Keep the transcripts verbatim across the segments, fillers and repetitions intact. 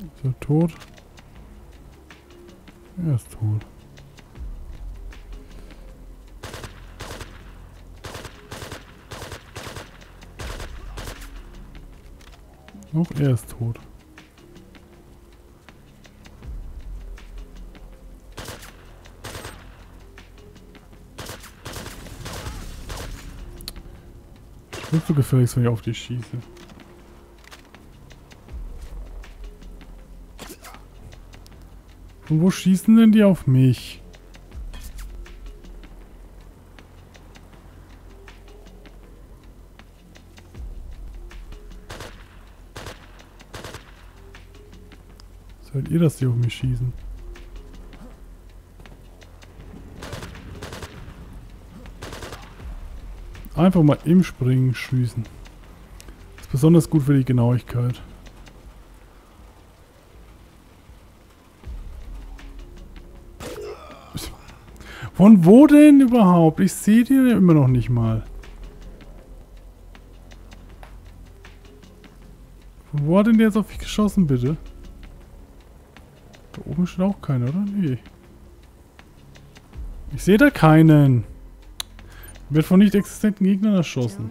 Ist er tot? Er ist tot. Auch er ist tot. Ich bin so gefährlich, wenn ich auf dich schieße. Und wo schießen denn die auf mich? Seid ihr, dass die auf mich schießen? Einfach mal im Springen schießen. Ist besonders gut für die Genauigkeit. Von wo denn überhaupt? Ich sehe die immer noch nicht mal. Von wo hat denn der jetzt auf mich geschossen, bitte? Da oben steht auch keiner, oder? Nee. Ich sehe da keinen. Ich werde von nicht existenten Gegnern erschossen.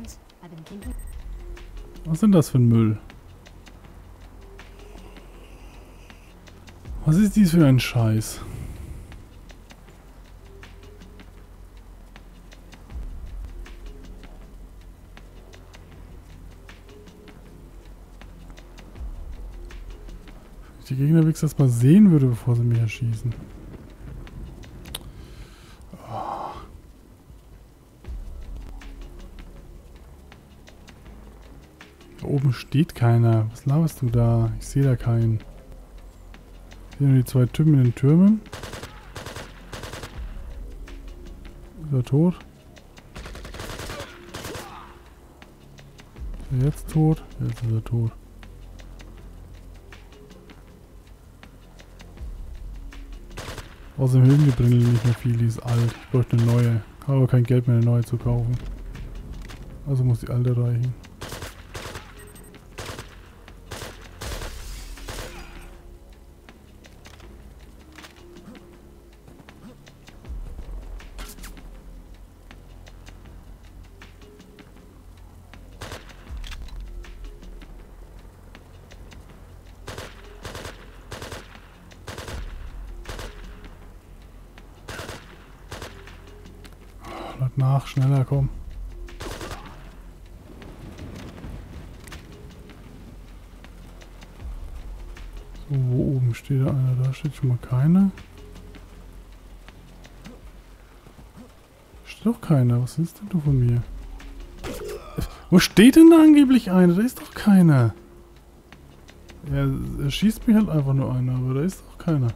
Was ist denn das für ein Müll? Was ist dies für ein Scheiß? Die Gegner wenigstens erst mal sehen würde, bevor sie mich erschießen. Oh. Da oben steht keiner. Was laberst du da? Ich sehe da keinen. Ich sehe nur die zwei Typen in den Türmen. Ist er tot? Ist er jetzt tot? Jetzt ist er tot. Aus dem Höhlengebrindel nicht mehr viel, die ist alt. Ich bräuchte eine neue. Habe aber kein Geld mehr, eine neue zu kaufen. Also muss die alte reichen. Nach, schneller, komm. So, wo oben steht einer? Da steht schon mal keiner. Steht doch keiner. Was willst denn du von mir? Wo steht denn da angeblich einer? Da ist doch keiner. Ja, er schießt mich halt einfach nur einer, aber da ist doch keiner.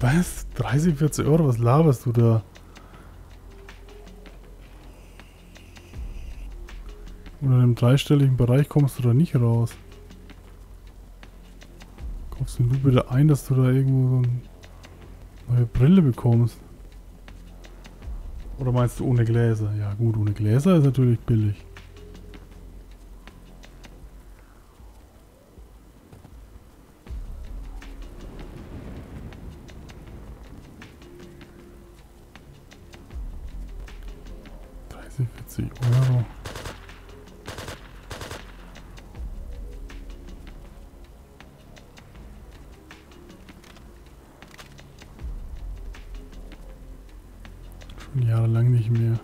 Was? dreißig, vierzig Euro? Was laberst du da? Oder in einem dreistelligen Bereich kommst du da nicht raus. Kaufst du bitte ein, dass du da irgendwo so eine neue Brille bekommst? Oder meinst du ohne Gläser? Ja gut, ohne Gläser ist natürlich billig. vierzig Euro. Schon jahrelang nicht mehr.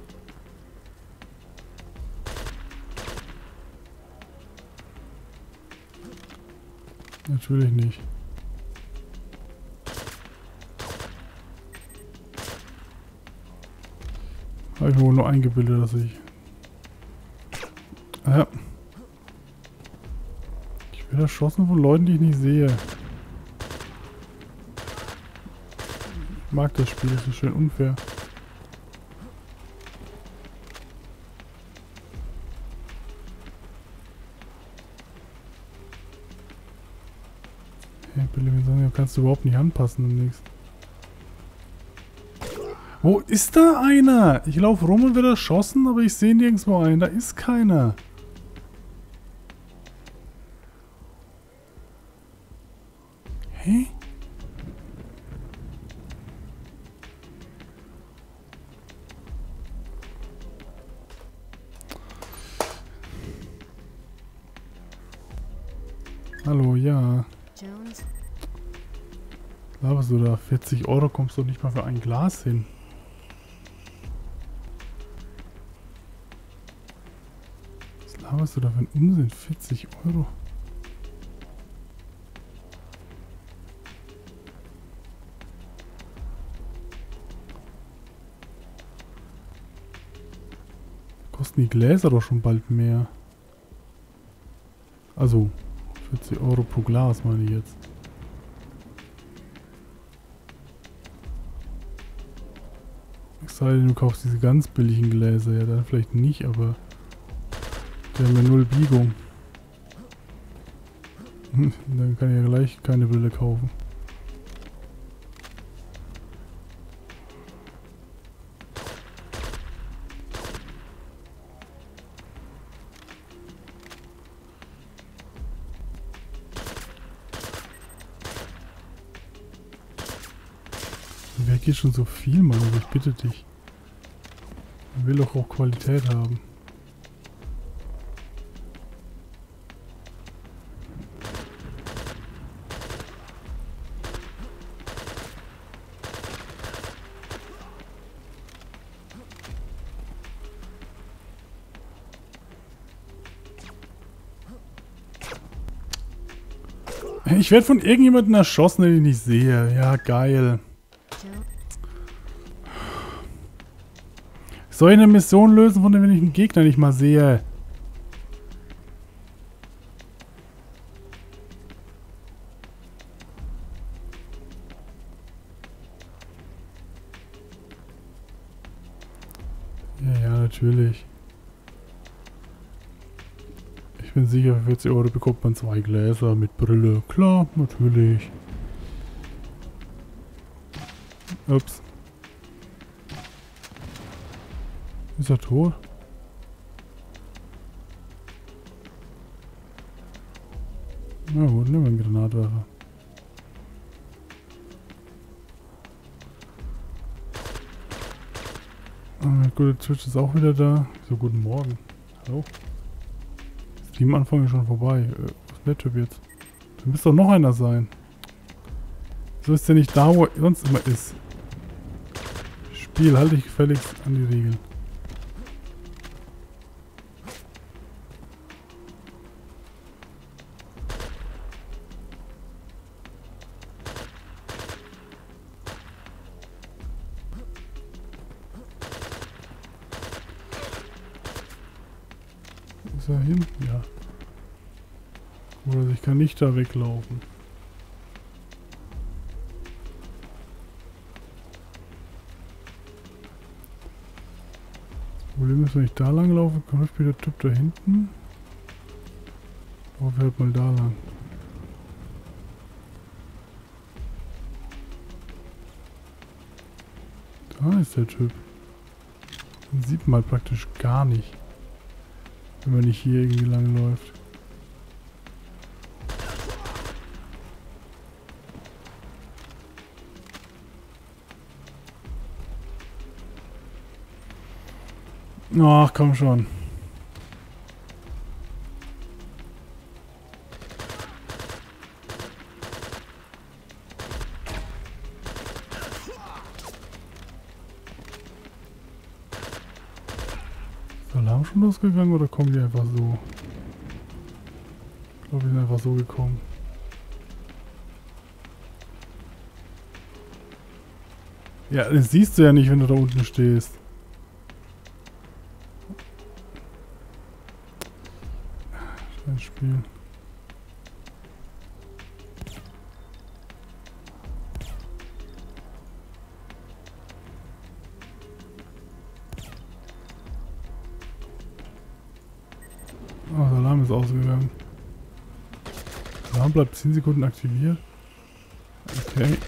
Natürlich nicht. Habe ich mir wohl nur eingebildet, dass ich... Ah ja. Ich werde erschossen von Leuten, die ich nicht sehe. Ich mag das Spiel, das ist schön unfair. Hey, Billy, du kannst du überhaupt nicht anpassen demnächst. Wo ist da einer? Ich laufe rum und werde erschossen, aber ich sehe nirgendwo einen. Da ist keiner. Hallo, ja. Jones? Laberst du da? vierzig Euro kommst du nicht mal für ein Glas hin. Was laberst du da für einen Unsinn? vierzig Euro. Kosten die Gläser doch schon bald mehr. Also, vierzig Euro pro Glas meine ich jetzt. Es sei denn, du kaufst diese ganz billigen Gläser. Ja, dann vielleicht nicht, aber die haben ja null Biegung. Dann kann ich ja gleich keine Brille kaufen. Schon so viel, Mann, also ich bitte dich. Man will doch auch Qualität haben. Ich werde von irgendjemandem erschossen, den ich nicht sehe. Ja, geil. Soll ich eine Mission lösen, von der ich einen Gegner nicht mal sehe? Ja, ja, natürlich. Ich bin sicher, für vierzig Euro bekommt man zwei Gläser mit Brille. Klar, natürlich. Ups. Ist er tot? Na gut, nehmen wir einen Granatwerfer. Mein guter Twitch ist auch wieder da. So, guten Morgen. Hallo? Stream-Anfang ist schon vorbei. Was ist der Typ jetzt? Da müsste doch noch einer sein. So ist der nicht da, wo er sonst immer ist. Spiel, halte ich gefälligst an die Regeln. Hin? Ja. Oder ich kann nicht da weglaufen. Das Problem ist, wenn ich da lang laufe, kommt wieder der Typ da hinten. Aber fährt mal da lang. Da ist der Typ. Den sieht man praktisch gar nicht, wenn man nicht hier irgendwie lang läuft. Ach, komm schon. Schon losgegangen oder kommen die einfach so? Ich glaube, die sind einfach so gekommen. Ja, das siehst du ja nicht, wenn du da unten stehst. Scheiß Spiel. Ausgegangen. Alarm bleibt zehn Sekunden aktiviert. Okay.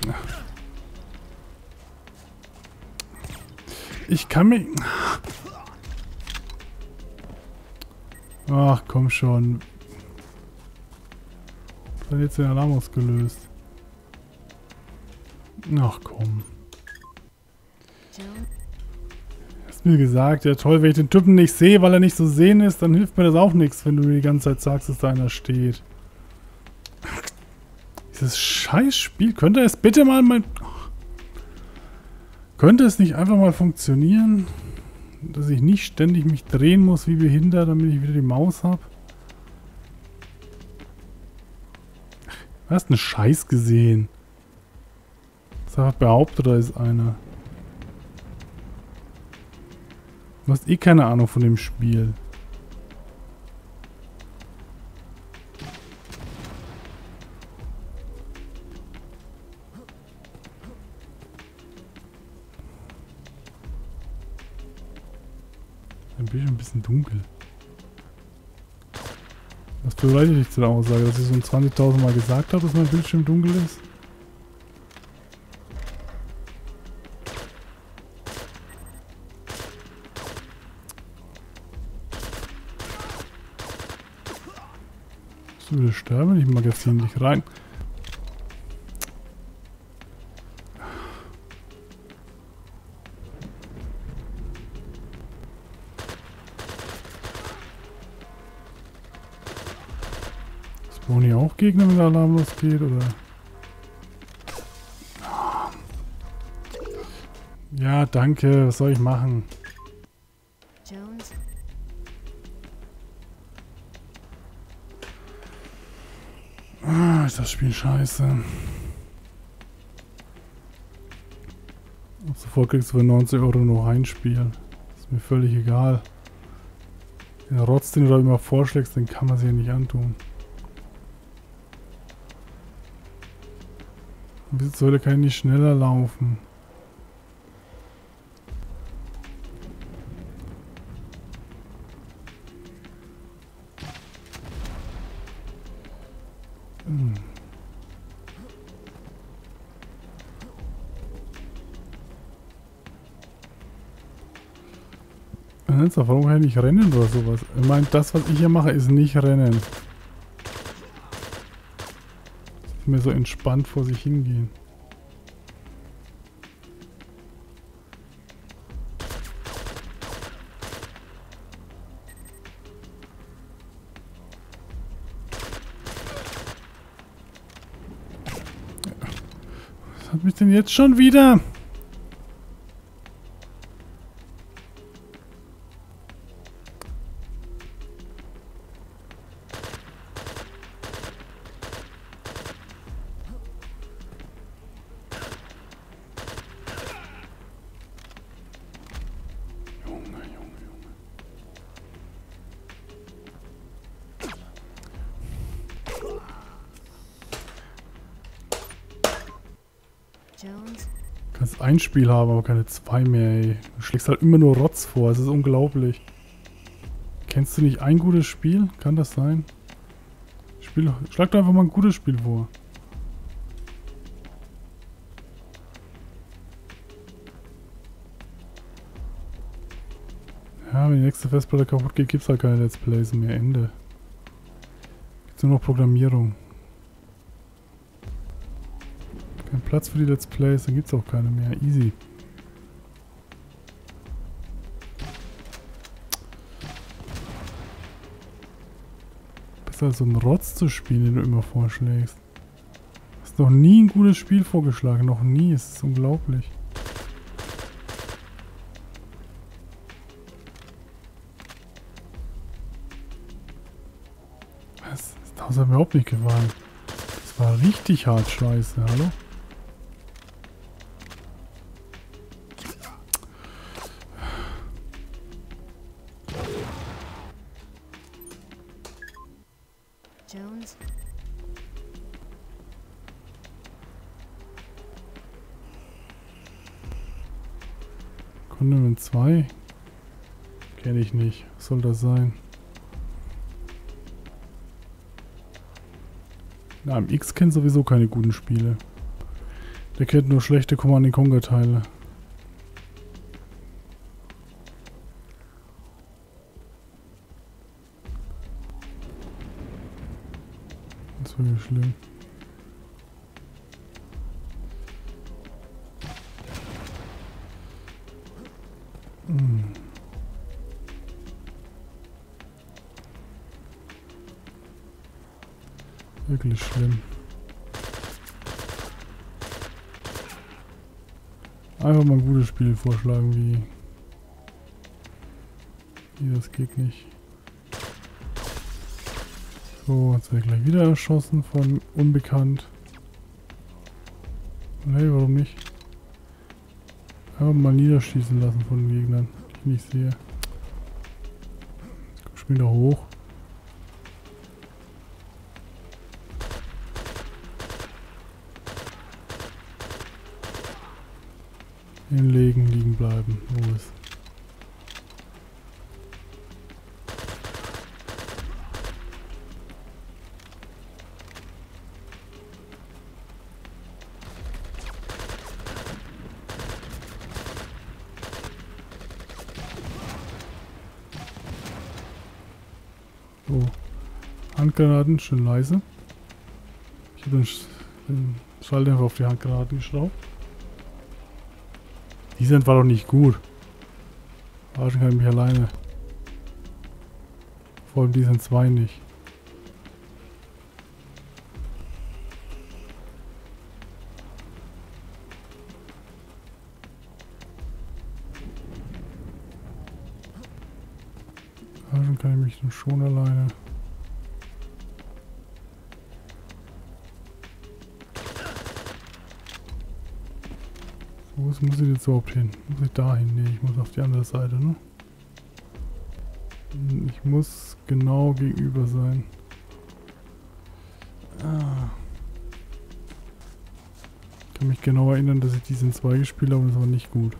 Ich kann mich... Ach, komm schon. Ich habe jetzt den Alarm ausgelöst. Ach, komm. Mir gesagt, ja toll, wenn ich den Typen nicht sehe, weil er nicht so sehen ist, dann hilft mir das auch nichts, wenn du mir die ganze Zeit sagst, dass da einer steht. Dieses Scheißspiel. Könnte es bitte mal mein... Könnte es nicht einfach mal funktionieren, dass ich nicht ständig mich drehen muss wie behindert, damit ich wieder die Maus habe? Hast du einen Scheiß gesehen? Das hat behauptet, da ist einer. Du hast eh keine Ahnung von dem Spiel. Ein bisschen, ein bisschen dunkel. Das bereitet dich zu der Aussage, dass ich so ein zwanzigtausend Mal gesagt habe, dass mein Bildschirm dunkel ist. So wieder sterben, ich Magazin nicht rein. Brauchen hier auch Gegner, wenn der Alarm losgeht, oder? Ja, danke. Was soll ich machen? Jones. Ah, ist das Spiel scheiße. Und sofort kriegst du für neunzig Euro noch ein Spiel. Ist mir völlig egal. Den Rotz, den du da immer vorschlägst, den kann man sich ja nicht antun. Wieso sollte kein nicht schneller laufen? Hm. Warum kann ich nicht rennen oder sowas? Ich meine, das, was ich hier mache, ist nicht rennen. Mir so entspannt vor sich hingehen. Was hat mich denn jetzt schon wieder? Du kannst ein Spiel haben, aber keine zwei mehr, ey. Du schlägst halt immer nur Rotz vor, es ist unglaublich. Kennst du nicht ein gutes Spiel? Kann das sein? Spiel, schlag doch einfach mal ein gutes Spiel vor. Ja, wenn die nächste Festplatte kaputt geht, gibt's halt keine Let's Plays mehr, Ende. Gibt's nur noch Programmierung. Platz für die Let's Plays, dann gibt es auch keine mehr. Easy. Besser als so einen Rotz zu spielen, den du immer vorschlägst. Hast noch nie ein gutes Spiel vorgeschlagen. Noch nie. Es ist unglaublich. Was? Das hat mir überhaupt nicht gefallen. Das war richtig hart scheiße. Hallo? Jones. Condiment zwei? Kenne ich nicht. Was soll das sein? Na, im X kennt sowieso keine guten Spiele. Der kennt nur schlechte Command and Conquer Teile. Schlimm. Hm. Wirklich schlimm. Einfach mal ein gutes Spiel vorschlagen, wie... Hier, das geht nicht. So, jetzt werde ich gleich wieder erschossen von Unbekannt. Hey, warum nicht? Einfach mal niederschießen lassen von den Gegnern, die ich nicht sehe. Jetzt komm ich wieder hoch. Hinlegen, liegen bleiben. Wo ist? So. Handgranaten, schön leise. Ich habe den Schalldämpfer einfach auf die Handgranaten geschraubt. Die sind war doch nicht gut. Arschen kann ich mich alleine. Vor allem die sind zwei nicht. Arschen kann ich mich dann schon alleine. Wo muss ich jetzt überhaupt hin? Muss ich da hin? Ne, ich muss auf die andere Seite, ne? Ich muss genau gegenüber sein. Ah. Ich kann mich genau erinnern, dass ich diesen zwei gespielt habe und das war nicht gut.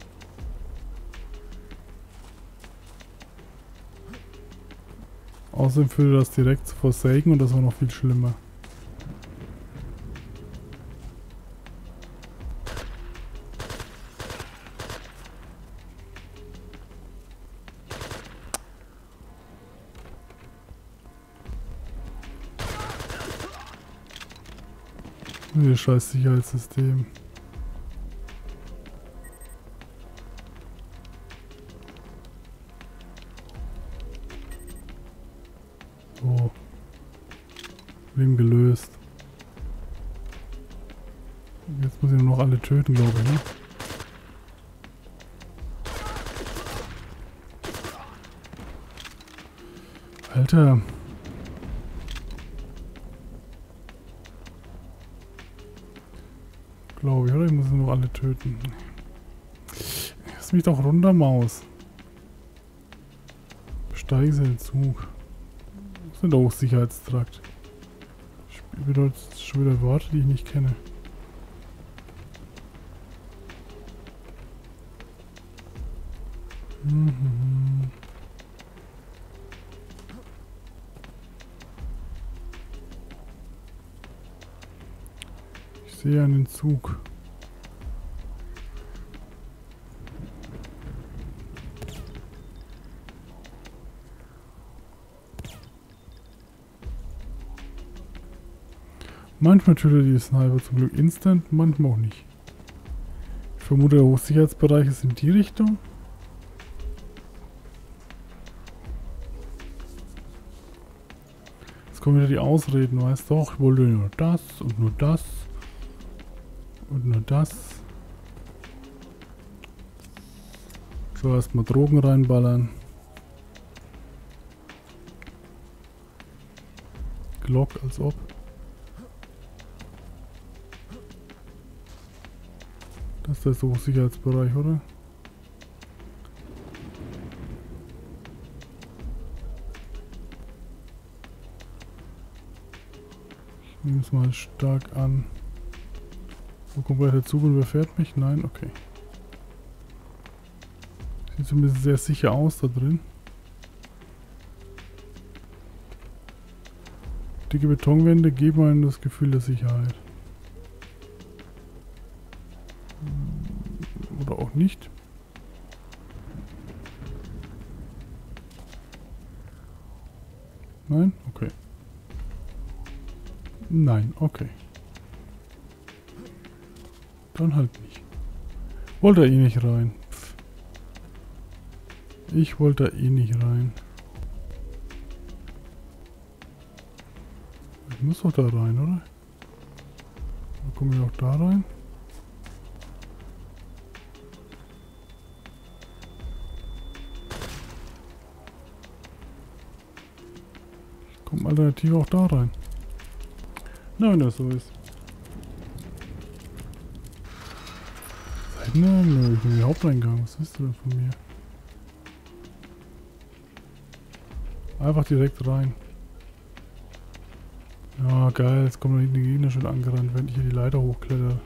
Außerdem führte das direkt zu Forsaken und das war noch viel schlimmer. Dieses scheiß Sicherheitssystem. So. Problem gelöst. Jetzt muss ich nur noch alle töten, glaube ich, ne? Alter. Glaube ich, oder? Ich muss nur noch alle töten. Lass mich doch runter, Maus. Besteigen Sie den Zug. Das ist ein Hochsicherheitstrakt. Das bedeutet schon wieder Worte, die ich nicht kenne. Mhm. Ich sehe einen Zug. Manchmal tötet die Sniper zum Glück instant, manchmal auch nicht. Ich vermute, der Hochsicherheitsbereich ist in die Richtung. Jetzt kommen wieder die Ausreden, weißt du, ich wollte nur das und nur das. Und nur das. So, erstmal Drogen reinballern. Glock, als ob. Das ist der Hochsicherheitsbereich, oder? Ich nehme es mal stark an. Wo kommt gleich der Zug und überfährt mich? Nein, okay. Sieht zumindest sehr sicher aus da drin. Dicke Betonwände geben einem das Gefühl der Sicherheit. Oder auch nicht. Nein? Okay. Nein, okay. Dann halt nicht. Wollte eh nicht rein. Pff. Ich wollte eh nicht rein. Ich muss doch da rein, oder? Dann komme ich auch da rein. Alternative auch da rein. Na, wenn das so ist. Nein, nein, ich bin der Haupteingang. Was willst du denn von mir? Einfach direkt rein. Ja, geil. Jetzt kommen da hinten die Gegner schon angerannt, wenn ich hier die Leiter hochklettere.